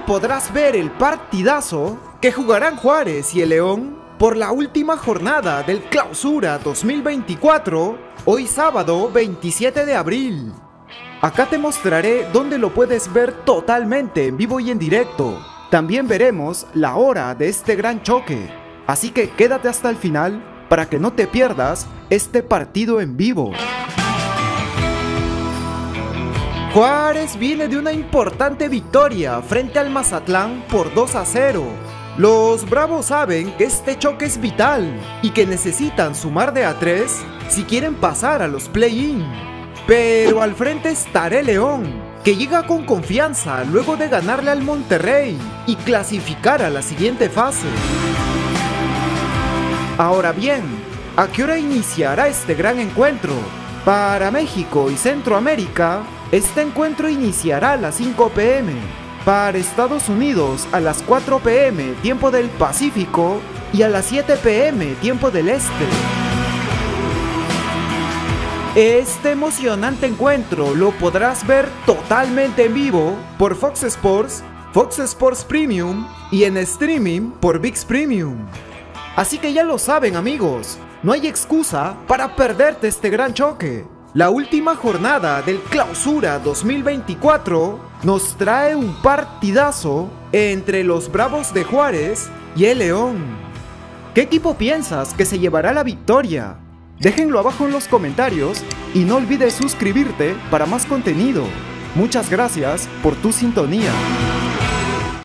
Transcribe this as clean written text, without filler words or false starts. donde podrás ver el partidazo que jugarán Juárez y el León por la última jornada del Clausura 2024, hoy sábado 27 de abril. Acá te mostraré dónde lo puedes ver totalmente en vivo y en directo. También veremos la hora de este gran choque, así que quédate hasta el final para que no te pierdas este partido en vivo. Juárez viene de una importante victoria frente al Mazatlán por 2-0. Los bravos saben que este choque es vital y que necesitan sumar de a 3 si quieren pasar a los play-in. Pero al frente estará el León, que llega con confianza luego de ganarle al Monterrey y clasificar a la siguiente fase. Ahora bien, ¿a qué hora iniciará este gran encuentro? Para México y Centroamérica, este encuentro iniciará a las 5 p.m. Para Estados Unidos a las 4 p.m. tiempo del Pacífico y a las 7 p.m. tiempo del Este. Este emocionante encuentro lo podrás ver totalmente en vivo por Fox Sports, Fox Sports Premium y en streaming por VIX Premium. Así que ya lo saben, amigos, no hay excusa para perderte este gran choque. La última jornada del Clausura 2024 nos trae un partidazo entre los bravos de Juárez y el León. ¿Qué equipo piensas que se llevará la victoria? Déjenlo abajo en los comentarios y no olvides suscribirte para más contenido. Muchas gracias por tu sintonía.